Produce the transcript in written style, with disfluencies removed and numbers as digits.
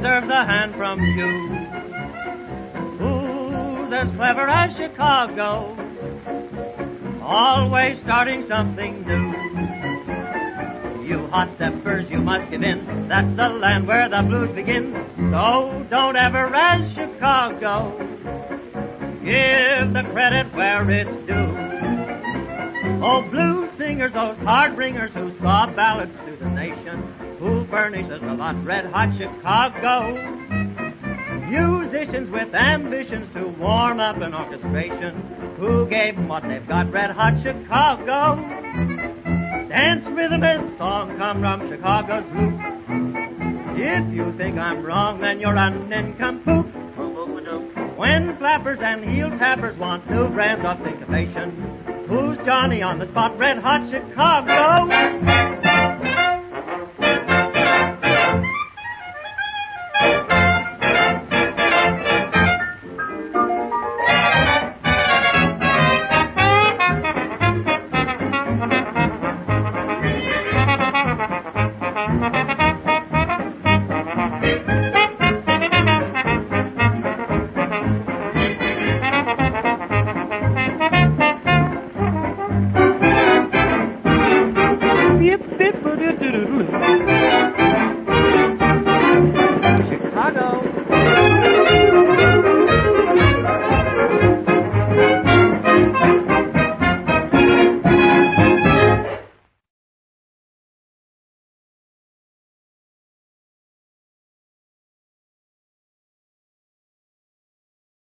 deserves a hand from you. Ooh, as clever as Chicago, always starting something new. You hot steppers, you must give in. That's the land where the blues begin. So don't ever razz Chicago. Give the credit where it's due. Oh, blues singers, those heart ringers who saw ballads to the nation, who furnishes the hot, red-hot Chicago. Musicians with ambitions to warm up an orchestration, who gave them what they've got, red-hot Chicago. Dance, rhythm, and song come from Chicago's loop. If you think I'm wrong, then you're a nincompoop. When flappers and heel-tappers want new brands of syncopation, who's Johnny on the spot, red-hot Chicago?